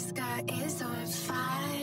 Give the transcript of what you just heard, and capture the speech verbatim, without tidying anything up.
sky is on fire.